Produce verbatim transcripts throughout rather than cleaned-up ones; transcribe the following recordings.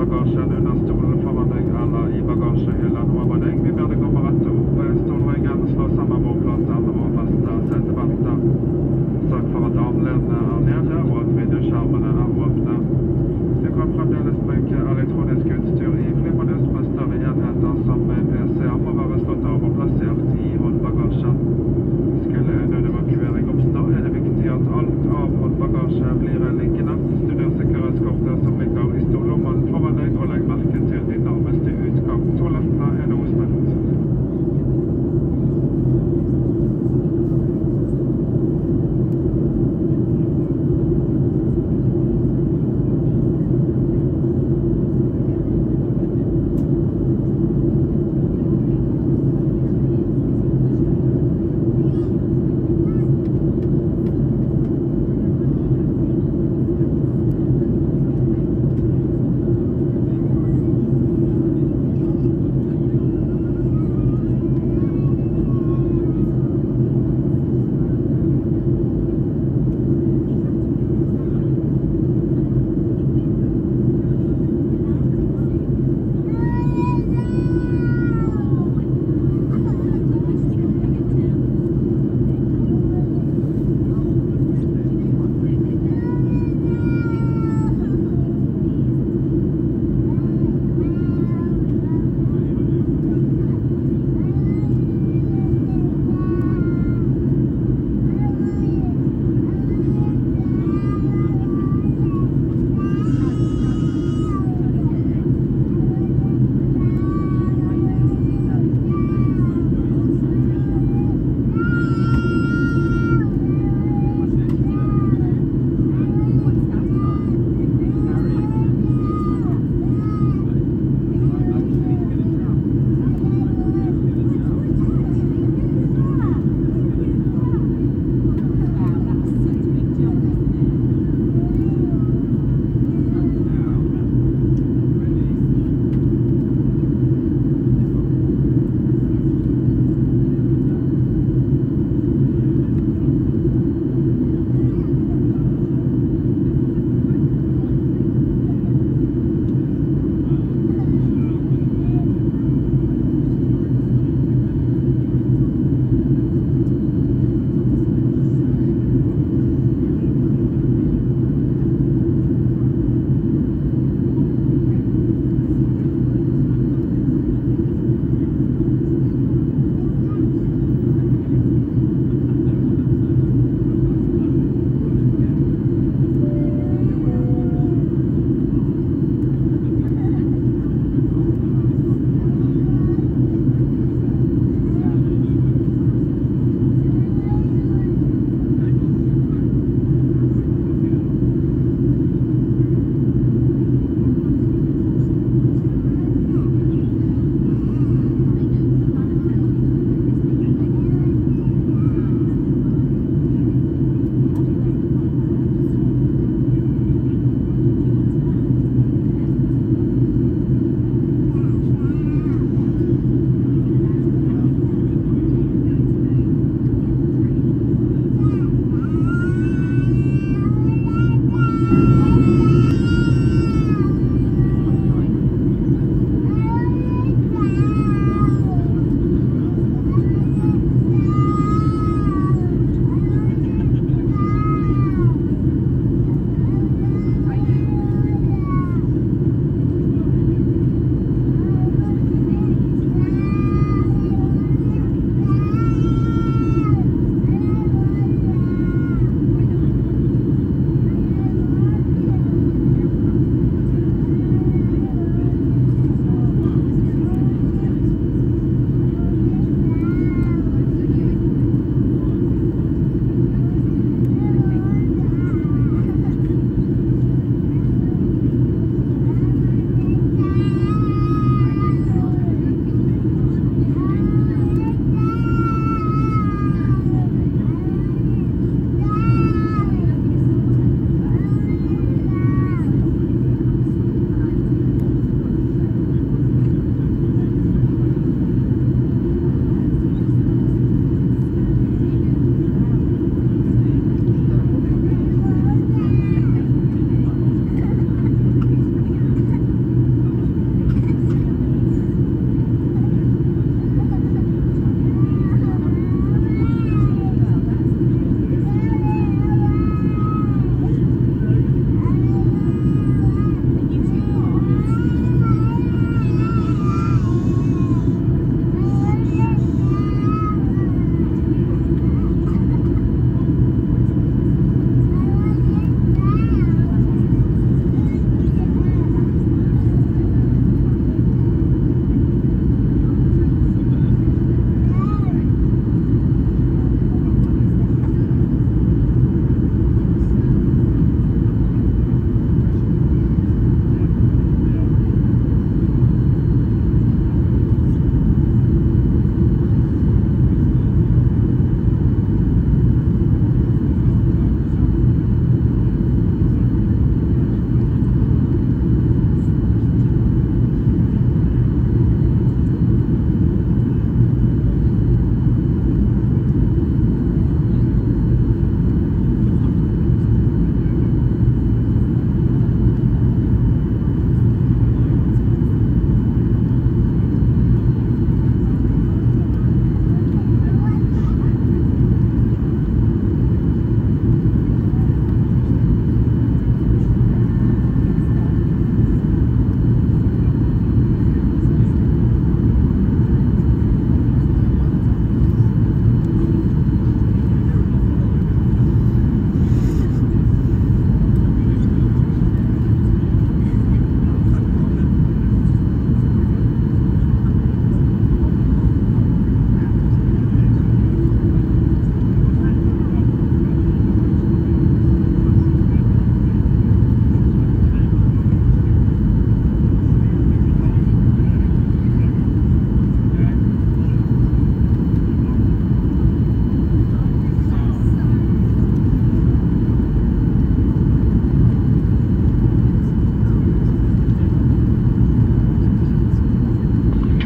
Bagasje eller noe av deg. Vi burde gå på rett opp Storvegen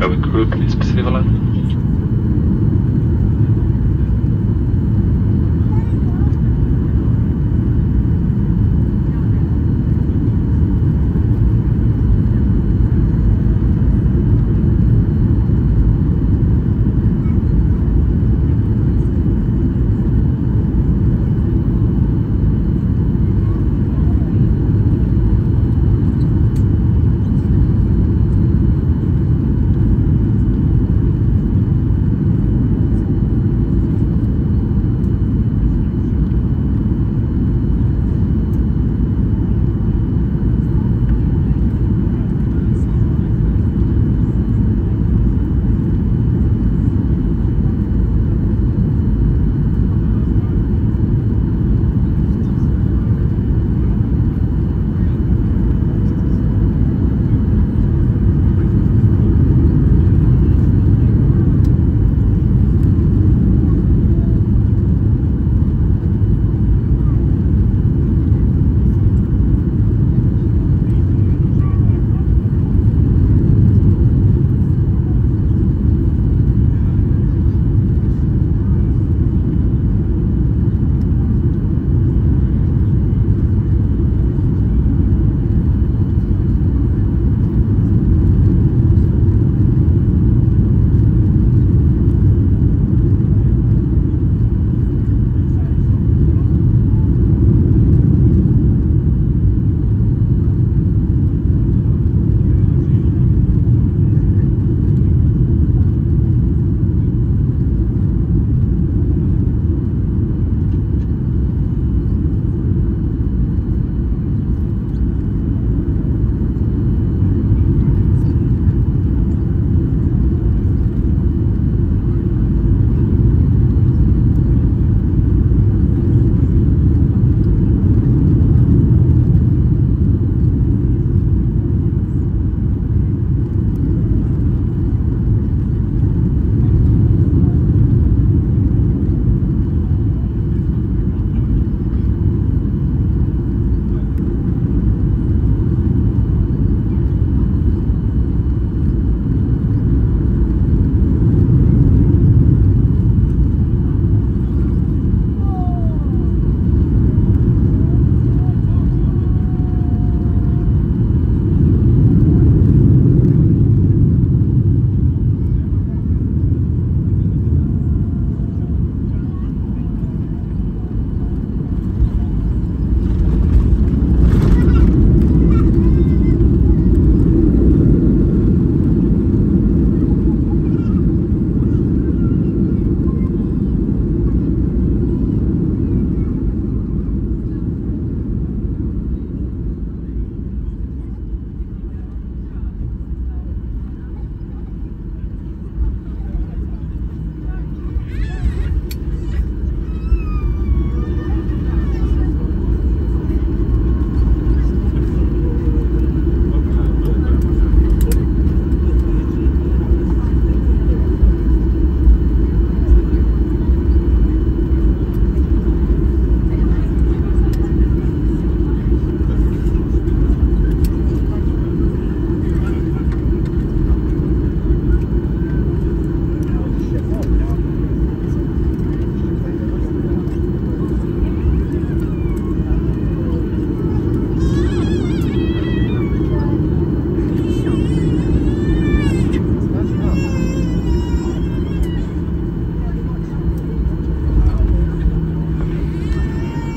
Gatwick group is similar.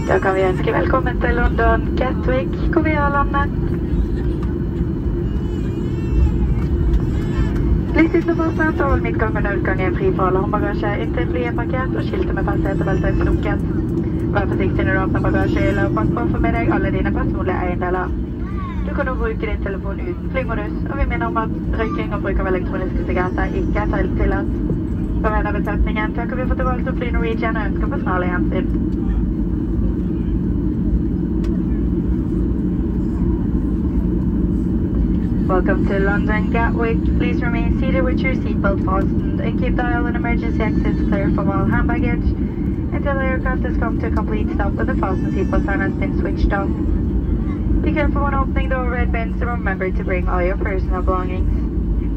Da kan vi ønske velkommen til London Gatwick, hvor vi har landet. Litt utenfor Sentral midtgang og nødgang er fri fra alarmbagasje, inntil flyet er parkert og skiltet med fastsetebeltet er flunket. Vær forsiktig når du åpner bagasje og pass på å få med deg alle dine personlige eiendeler. Du kan nå bruke din telefon uten flymodus, og vi minner om at røyking og bruk av elektroniske sigaretter ikke er helt tillatt. På vegne av besetningen takker vi for tilbake til fly Norwegian og ønsker på snarlig gjensyn. Welcome to London Gatwick. Please remain seated with your seatbelt fastened and keep dial and emergency exits clear from all hand baggage until the aircraft has come to a complete stop and the fastened seatbelt sign has been switched off. Be careful when opening the overhead bins and remember to bring all your personal belongings.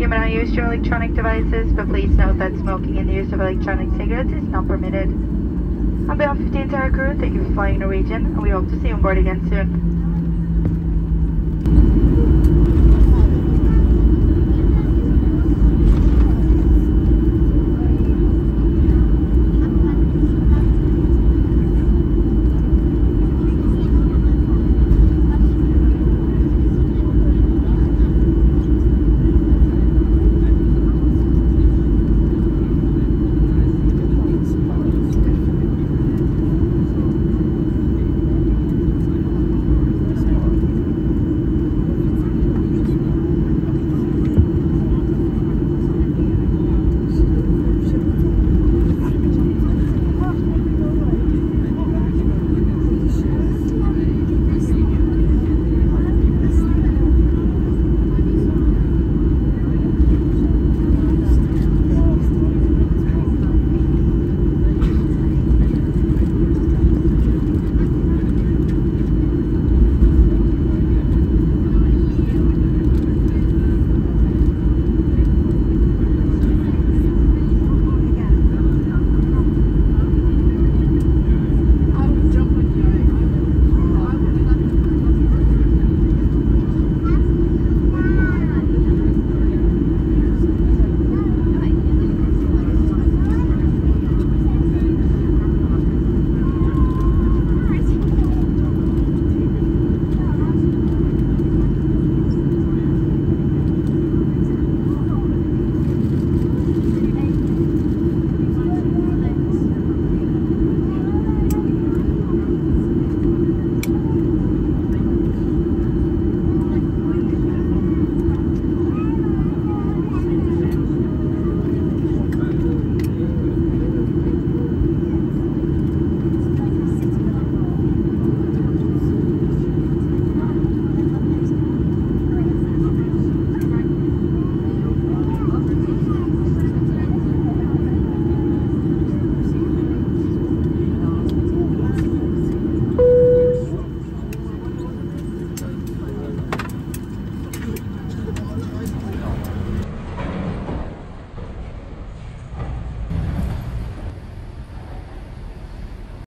You may not use your electronic devices, but please note that smoking and the use of electronic cigarettes is not permitted. On behalf of the entire crew, thank you for flying Norwegian, and we hope to see you on board again soon.